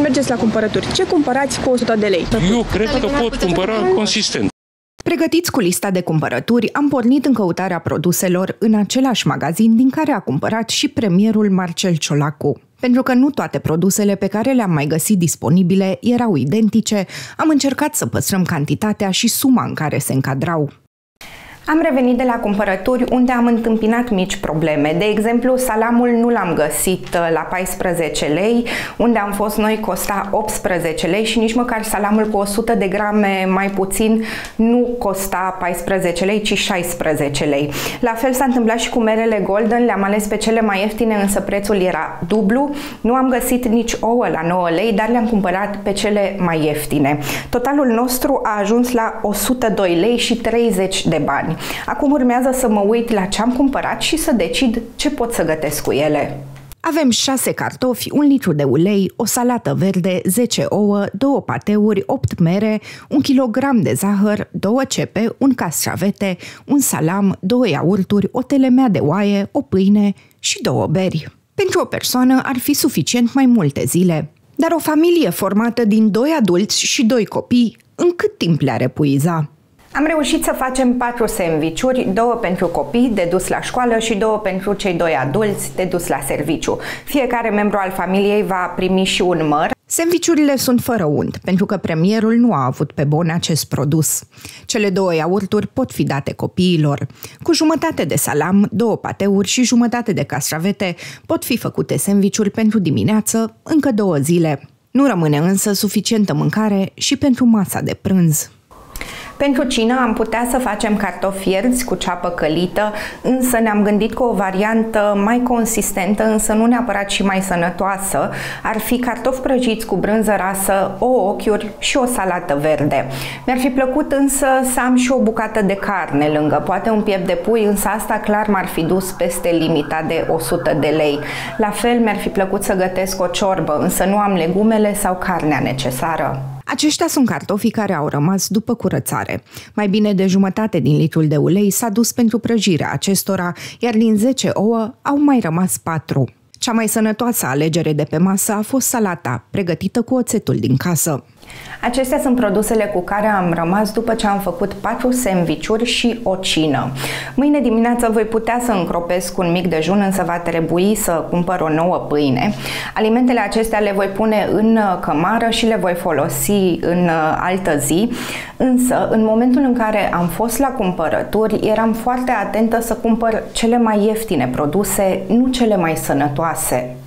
când mergeți la cumpărături, ce cumpărați cu 100 de lei? Eu cred că pot cumpăra consistent. Pregătiți cu lista de cumpărături, am pornit în căutarea produselor în același magazin din care a cumpărat și premierul Marcel Ciolacu. Pentru că nu toate produsele pe care le-am mai găsit disponibile erau identice, am încercat să păstrăm cantitatea și suma în care se încadrau. Am revenit de la cumpărături unde am întâmpinat mici probleme. De exemplu, salamul nu l-am găsit la 14 lei, unde am fost noi costa 18 lei și nici măcar salamul cu 100 de grame mai puțin nu costa 14 lei, ci 16 lei. La fel s-a întâmplat și cu merele Golden, le-am ales pe cele mai ieftine, însă prețul era dublu. Nu am găsit nici ouă la 9 lei, dar le-am cumpărat pe cele mai ieftine. Totalul nostru a ajuns la 102 lei și 30 de bani. Acum urmează să mă uit la ce am cumpărat și să decid ce pot să gătesc cu ele. Avem 6 cartofi, 1 litru de ulei, o salată verde, 10 ouă, 2 pateuri, 8 mere, 1 kilogram de zahăr, 2 cepe, 1 castravete, 1 salam, 2 iaurturi, o telemea de oaie, o pâine și 2 beri. Pentru o persoană ar fi suficient mai multe zile. Dar o familie formată din 2 adulți și 2 copii, în cât timp le-ar epuiza? Am reușit să facem 4 sandvișuri, 2 pentru copii de dus la școală și 2 pentru cei 2 adulți de dus la serviciu. Fiecare membru al familiei va primi și un măr. Sandvișurile sunt fără unt, pentru că premierul nu a avut pe bon acest produs. Cele 2 iaurturi pot fi date copiilor. Cu jumătate de salam, 2 pateuri și jumătate de castravete pot fi făcute sandvișuri pentru dimineață, încă 2 zile. Nu rămâne însă suficientă mâncare și pentru masa de prânz. Pentru cină am putea să facem cartofi fierți cu ceapă călită, însă ne-am gândit că o variantă mai consistentă, însă nu neapărat și mai sănătoasă, ar fi cartofi prăjiți cu brânză rasă, ouă, ochiuri și o salată verde. Mi-ar fi plăcut însă să am și o bucată de carne lângă, poate un piept de pui, însă asta clar m-ar fi dus peste limita de 100 de lei. La fel mi-ar fi plăcut să gătesc o ciorbă, însă nu am legumele sau carnea necesară. Aceștia sunt cartofii care au rămas după curățare. Mai bine de jumătate din litrul de ulei s-a dus pentru prăjirea acestora, iar din 10 ouă au mai rămas 4. Cea mai sănătoasă alegere de pe masă a fost salata, pregătită cu oțetul din casă. Acestea sunt produsele cu care am rămas după ce am făcut 4 sandvișuri și o cină. Mâine dimineață voi putea să încropesc un mic dejun, însă va trebui să cumpăr o nouă pâine. Alimentele acestea le voi pune în cămară și le voi folosi în altă zi, însă în momentul în care am fost la cumpărături, eram foarte atentă să cumpăr cele mai ieftine produse, nu cele mai sănătoase.